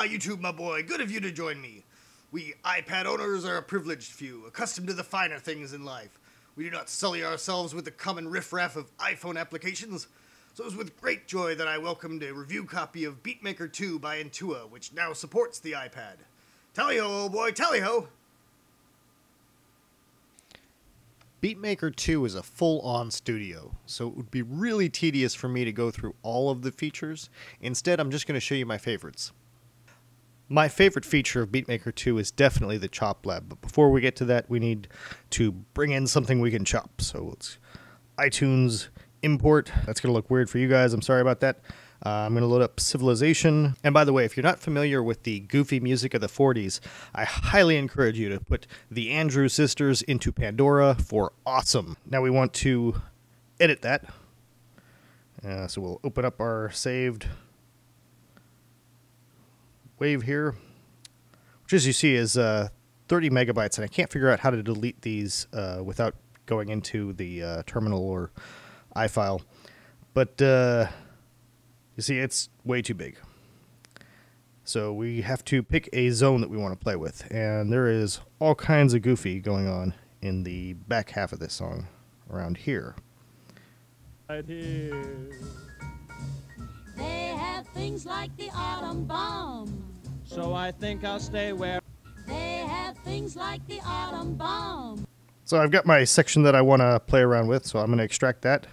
Ah, YouTube, my boy, good of you to join me. We iPad owners are a privileged few, accustomed to the finer things in life. We do not sully ourselves with the common riffraff of iPhone applications. So it was with great joy that I welcomed a review copy of BeatMaker 2 by Intua, which now supports the iPad. Tally-ho, old boy, tally-ho! BeatMaker 2 is a full-on studio, so it would be really tedious for me to go through all of the features. Instead, I'm just going to show you my favorites. My favorite feature of BeatMaker 2 is definitely the Chop Lab, but before we get to that, we need to bring in something we can chop. So it's iTunes import. That's going to look weird for you guys. I'm sorry about that. I'm going to load up Civilization. And by the way, if you're not familiar with the goofy music of the 40s, I highly encourage you to put the Andrew Sisters into Pandora for awesome. Now we want to edit that. So we'll open up our saved wave here, which as you see is 30 megabytes. And I can't figure out how to delete these without going into the terminal or iFile. But... you see, it's way too big. So we have to pick a zone that we want to play with. And there is all kinds of goofy going on in the back half of this song around here. Right here. They have things like the autumn bomb. So I think I'll stay where... They have things like the autumn bomb. So I've got my section that I want to play around with. So I'm going to extract that.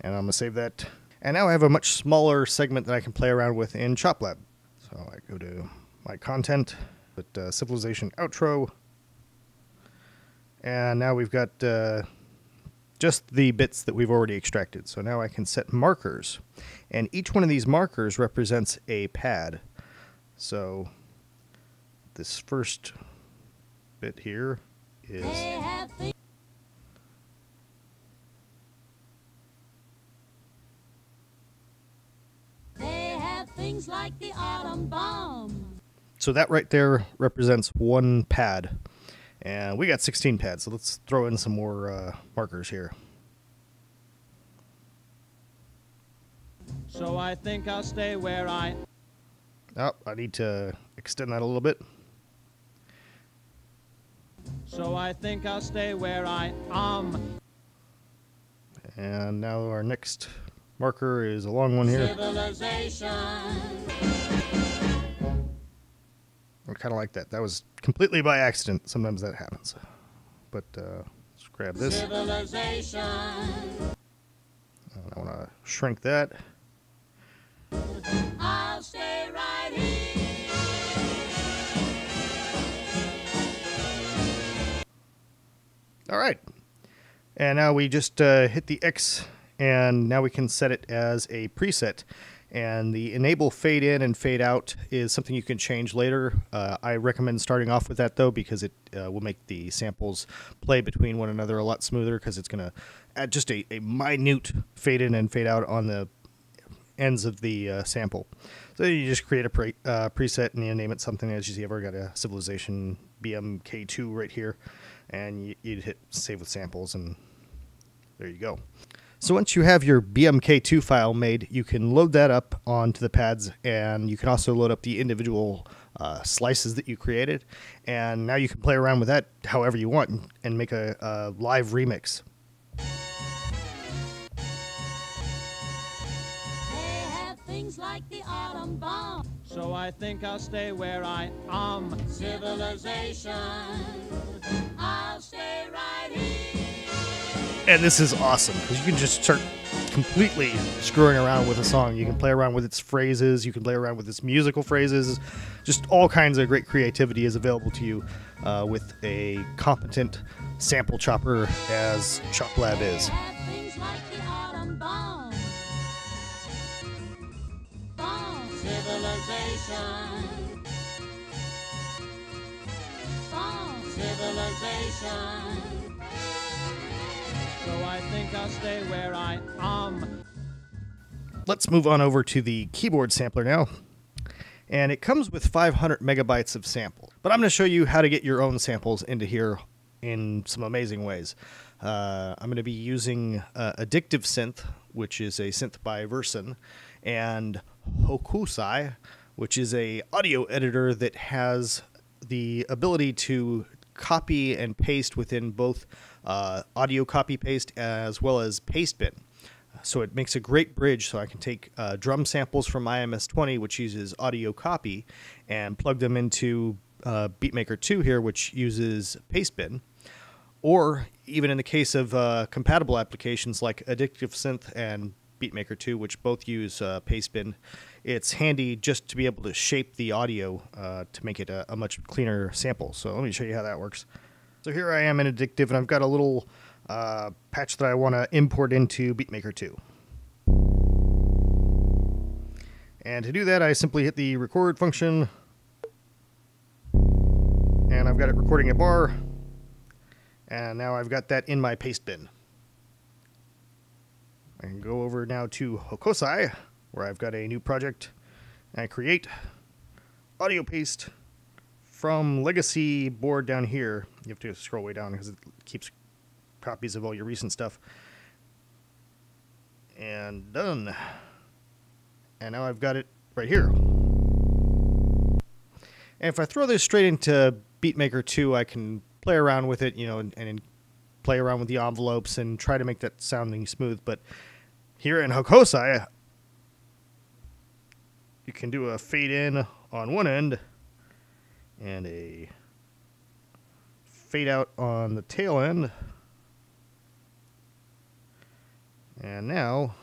And I'm going to save that. And now I have a much smaller segment that I can play around with in Chop Lab. So I go to my content, put Civilization Outro. And now we've got just the bits that we've already extracted. So now I can set markers. And each one of these markers represents a pad. So this first bit here is... like the autumn bomb. So that right there represents one pad, and we got 16 pads, so let's throw in some more markers here. So I think I'll stay where I... Oh, I need to extend that a little bit. So I think I'll stay where I am. And now our next marker is a long one here. Civilization. I kind of like that. That was completely by accident. Sometimes that happens. But let's grab this. Civilization. And I want to shrink that. I'll stay right here. All right. And now we just hit the X. And now we can set it as a preset. And the enable fade in and fade out is something you can change later. I recommend starting off with that though, because it will make the samples play between one another a lot smoother, because it's going to add just a minute fade in and fade out on the ends of the sample. So you just create a preset and you name it something. As you see, I've already got a Civilization BMK2 right here. And you'd hit save with samples and there you go. So once you have your BMK2 file made, you can load that up onto the pads, and you can also load up the individual slices that you created. And now you can play around with that however you want and make a live remix. They have things like the autumn bomb. So I think I'll stay where I am. Civilization. I'll stay right here. And this is awesome, because you can just start completely screwing around with a song. You can play around with its phrases, you can play around with its musical phrases. Just all kinds of great creativity is available to you with a competent sample chopper as Chop Lab is. So I think I'll stay where I am. Let's move on over to the keyboard sampler now. And it comes with 500 megabytes of sample. But I'm going to show you how to get your own samples into here in some amazing ways. I'm going to be using Addictive Synth, which is a synth by Versin, and Hokusai, which is an audio editor that has the ability to copy and paste within both audio copy-paste as well as Pastebin. So it makes a great bridge, so I can take drum samples from IMS 20, which uses audio copy, and plug them into BeatMaker 2 here, which uses Pastebin. Or even in the case of compatible applications like Addictive Synth and BeatMaker 2, which both use Pastebin, it's handy just to be able to shape the audio to make it a much cleaner sample. So let me show you how that works. So here I am in Addictive, and I've got a little patch that I want to import into BeatMaker 2. And to do that, I simply hit the record function, and I've got it recording a bar, and now I've got that in my Pastebin. I can go over now to Hokusai, where I've got a new project, and I create audio paste from legacy board down here. You have to scroll way down because it keeps copies of all your recent stuff. And done. And now I've got it right here. And if I throw this straight into BeatMaker 2, I can play around with it, you know, and play around with the envelopes and try to make that sounding smooth. But here in Hokusai, you can do a fade in on one end and a fade out on the tail end. And now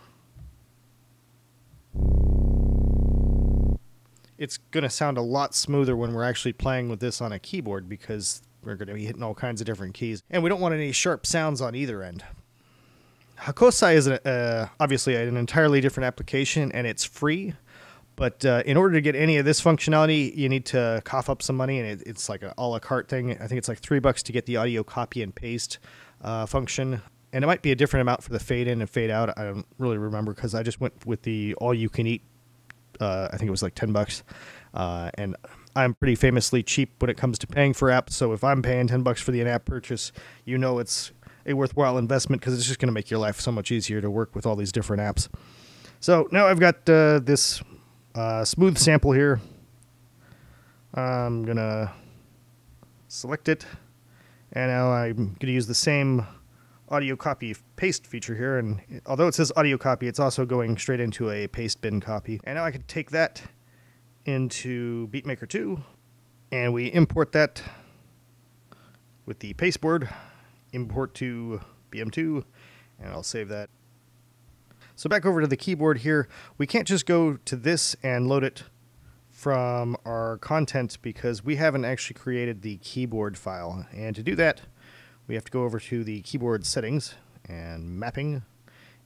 it's going to sound a lot smoother when we're actually playing with this on a keyboard, because we're going to be hitting all kinds of different keys. And we don't want any sharp sounds on either end. Hokusai is obviously an entirely different application, and it's free. But in order to get any of this functionality, you need to cough up some money, and it's like an a la carte thing. I think it's like $3 to get the audio copy and paste function. And it might be a different amount for the fade in and fade out. I don't really remember, because I just went with the all you can eat. I think it was like $10. And I'm pretty famously cheap when it comes to paying for apps. So if I'm paying $10 for the in-app purchase, you know it's a worthwhile investment, because it's just going to make your life so much easier to work with all these different apps. So now I've got this smooth sample here. I'm going to select it. And now I'm going to use the same audio copy paste feature here, and although it says audio copy, it's also going straight into a Pastebin copy. And now I can take that into BeatMaker 2, and we import that with the pasteboard, import to BM2, and I'll save that. So back over to the keyboard here, we can't just go to this and load it from our content, because we haven't actually created the keyboard file. And to do that, we have to go over to the keyboard settings and mapping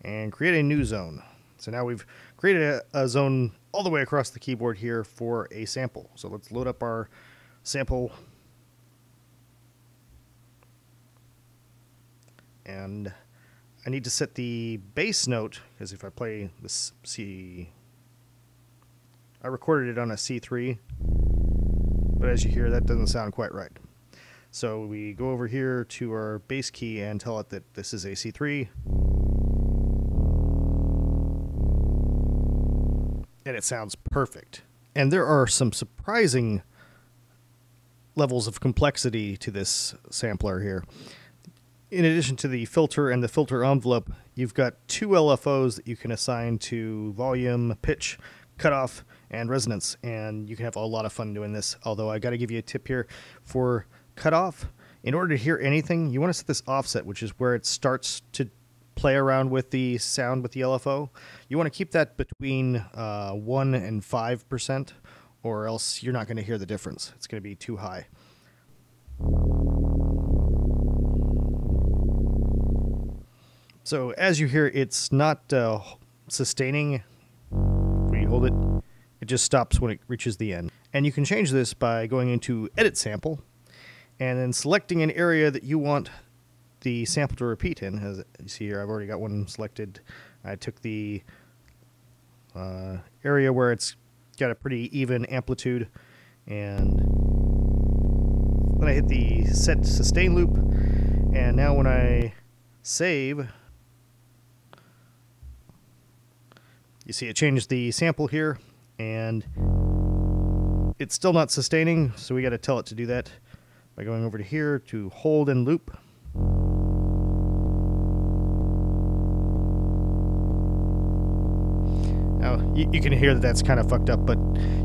and create a new zone. So now we've created a zone all the way across the keyboard here for a sample. So let's load up our sample. And I need to set the bass note, because if I play this C, I recorded it on a C3, but as you hear, that doesn't sound quite right. So we go over here to our bass key and tell it that this is a C3. And it sounds perfect. And there are some surprising levels of complexity to this sampler here. In addition to the filter and the filter envelope, you've got two LFOs that you can assign to volume, pitch, cutoff, and resonance. And you can have a lot of fun doing this, although I got to give you a tip here for cutoff. In order to hear anything, you want to set this offset, which is where it starts to play around with the sound with the LFO. You want to keep that between 1 and 5%, or else you're not going to hear the difference. It's going to be too high. So as you hear, it's not sustaining. When you hold it, it just stops when it reaches the end. And you can change this by going into Edit Sample, and then selecting an area that you want the sample to repeat in. As you see here, I've already got one selected. I took the area where it's got a pretty even amplitude, and then I hit the set sustain loop, and now when I save, you see it changed the sample here, and it's still not sustaining, so we got to tell it to do that by going over to here to hold and loop. Now, you can hear that that's kind of fucked up, but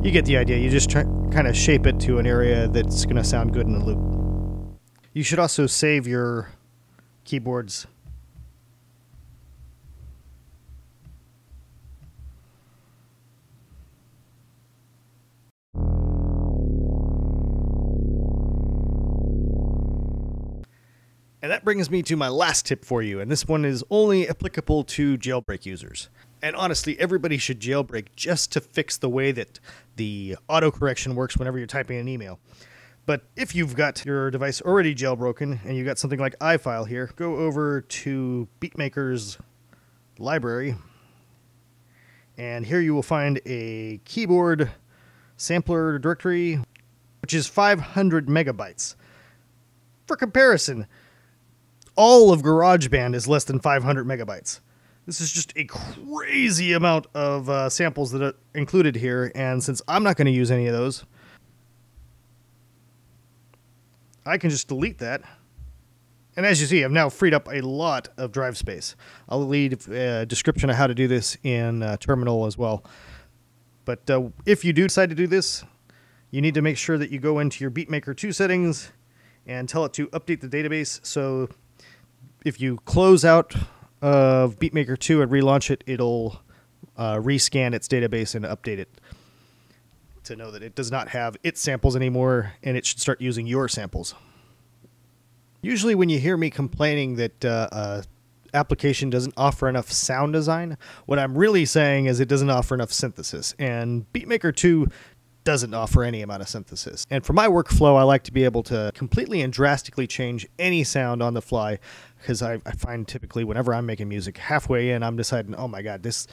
you get the idea. You just try, kind of shape it to an area that's going to sound good in a loop. You should also save your keyboards. And that brings me to my last tip for you, and this one is only applicable to Jailbreak users. And honestly, everybody should jailbreak just to fix the way that the autocorrection works whenever you're typing an email. But if you've got your device already jailbroken and you've got something like iFile here, go over to BeatMaker's library. And here you will find a keyboard sampler directory, which is 500 megabytes. For comparison, all of GarageBand is less than 500 megabytes. This is just a crazy amount of samples that are included here. And since I'm not going to use any of those, I can just delete that. And as you see, I've now freed up a lot of drive space. I'll leave a description of how to do this in Terminal as well. But if you do decide to do this, you need to make sure that you go into your BeatMaker 2 settings and tell it to update the database. So if you close out of BeatMaker 2 and relaunch it, it'll rescan its database and update it to know that it does not have its samples anymore, and it should start using your samples. Usually when you hear me complaining that application doesn't offer enough sound design, what I'm really saying is it doesn't offer enough synthesis, and BeatMaker 2 doesn't offer any amount of synthesis. And for my workflow, I like to be able to completely and drastically change any sound on the fly, because I find typically whenever I'm making music, halfway in, I'm deciding, oh my God, this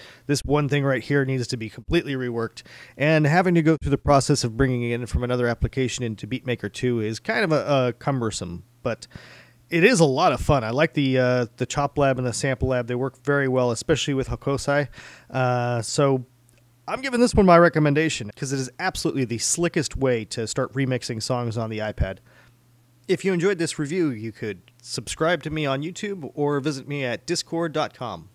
one thing right here needs to be completely reworked. And having to go through the process of bringing it in from another application into BeatMaker 2 is kind of a cumbersome, but it is a lot of fun. I like the Chop Lab and the Sample Lab. They work very well, especially with Hokusai. So I'm giving this one my recommendation because it is absolutely the slickest way to start remixing songs on the iPad. If you enjoyed this review, you could subscribe to me on YouTube or visit me at discord.com.